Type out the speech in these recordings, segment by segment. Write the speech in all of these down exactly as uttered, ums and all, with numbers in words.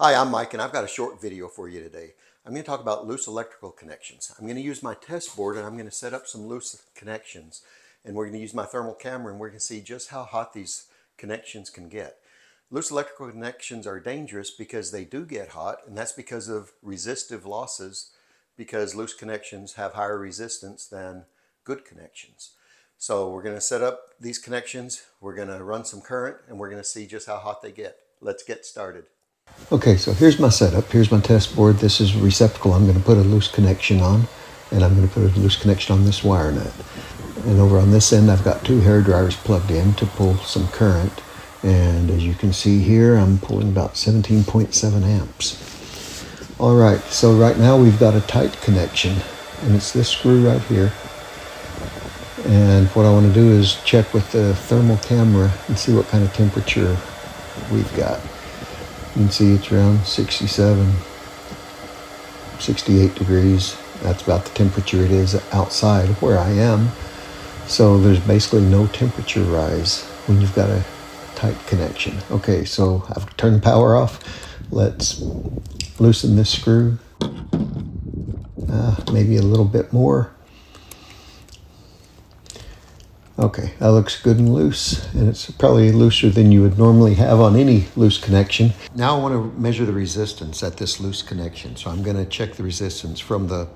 Hi, I'm Mike and I've got a short video for you today. I'm going to talk about loose electrical connections. I'm going to use my test board and I'm going to set up some loose connections, and we're going to use my thermal camera and we're going to see just how hot these connections can get. Loose electrical connections are dangerous because they do get hot, and that's because of resistive losses, because loose connections have higher resistance than good connections. So we're going to set up these connections, we're going to run some current, and we're going to see just how hot they get. Let's get started. Okay, so here's my setup. Here's my test board. This is a receptacle. I'm going to put a loose connection on, and I'm going to put a loose connection on this wire nut. And over on this end, I've got two hair dryers plugged in to pull some current. And as you can see here, I'm pulling about seventeen point seven amps. All right, so right now we've got a tight connection, and it's this screw right here. And what I want to do is check with the thermal camera and see what kind of temperature we've got. You can see it's around sixty-seven, sixty-eight degrees. That's about the temperature it is outside where I am. So there's basically no temperature rise when you've got a tight connection. Okay, so I've turned power off. Let's loosen this screw. Uh, maybe a little bit more. Okay, that looks good and loose, and it's probably looser than you would normally have on any loose connection. Now I want to measure the resistance at this loose connection, so I'm going to check the resistance from the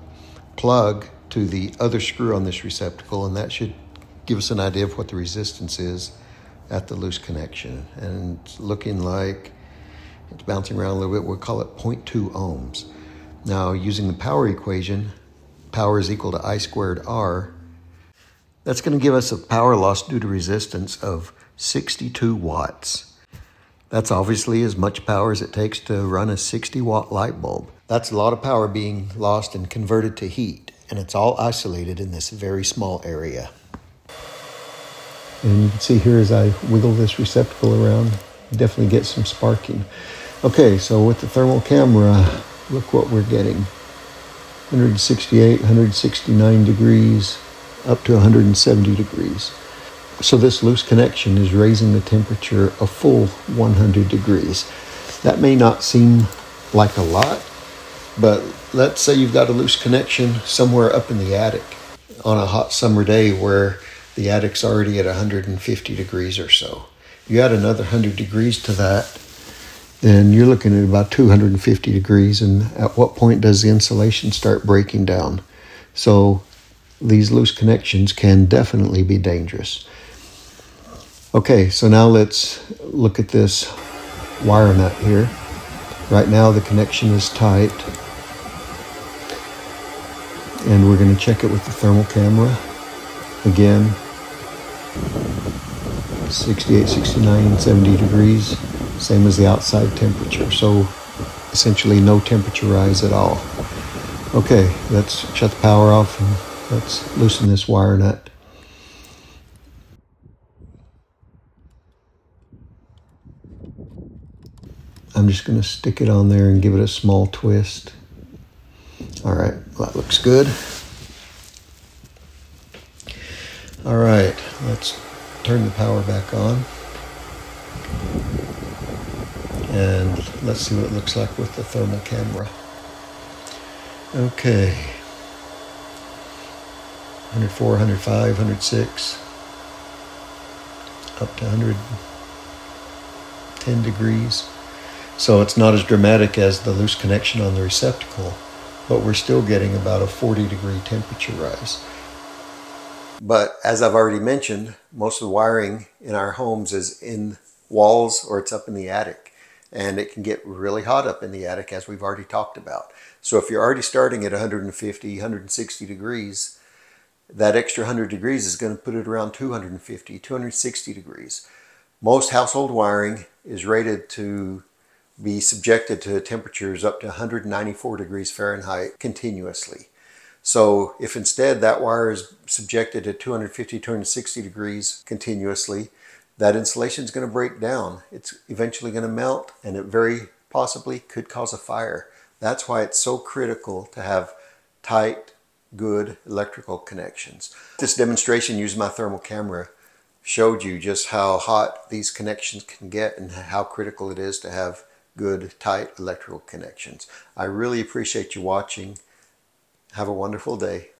plug to the other screw on this receptacle, and that should give us an idea of what the resistance is at the loose connection. And it's looking like it's bouncing around a little bit. We'll call it zero point two ohms. Now, using the power equation, power is equal to I squared R. That's going to give us a power loss due to resistance of sixty-two watts. That's obviously as much power as it takes to run a sixty watt light bulb. That's a lot of power being lost and converted to heat, and it's all isolated in this very small area. And you can see here as I wiggle this receptacle around, definitely get some sparking. Okay, so with the thermal camera, look what we're getting. one sixty-eight, one sixty-nine degrees. Up to one seventy degrees. So this loose connection is raising the temperature a full one hundred degrees. That may not seem like a lot, but let's say you've got a loose connection somewhere up in the attic on a hot summer day where the attic's already at one hundred fifty degrees or so. You add another one hundred degrees to that, then you're looking at about two hundred fifty degrees, and at what point does the insulation start breaking down? So these loose connections can definitely be dangerous. Okay, so now let's look at this wire nut here. Right now the connection is tight, and we're going to check it with the thermal camera. Again, sixty-eight, sixty-nine, seventy degrees, same as the outside temperature. So essentially no temperature rise at all. Okay, let's shut the power off and let's loosen this wire nut. I'm just going to stick it on there and give it a small twist. All right, well, that looks good. All right, let's turn the power back on. And let's see what it looks like with the thermal camera. Okay. one oh four, one oh five, one oh six, up to one hundred ten degrees. So it's not as dramatic as the loose connection on the receptacle, but we're still getting about a forty degree temperature rise. But as I've already mentioned, most of the wiring in our homes is in walls or it's up in the attic, and it can get really hot up in the attic, as we've already talked about. So if you're already starting at one fifty, one sixty degrees, that extra one hundred degrees is going to put it around two hundred fifty, two hundred sixty degrees. Most household wiring is rated to be subjected to temperatures up to one ninety-four degrees Fahrenheit continuously. So if instead that wire is subjected to two fifty, two sixty degrees continuously, that insulation is going to break down. It's eventually going to melt, and it very possibly could cause a fire. That's why it's so critical to have tight, good electrical connections. This demonstration using my thermal camera showed you just how hot these connections can get and how critical it is to have good, tight electrical connections. I really appreciate you watching. Have a wonderful day.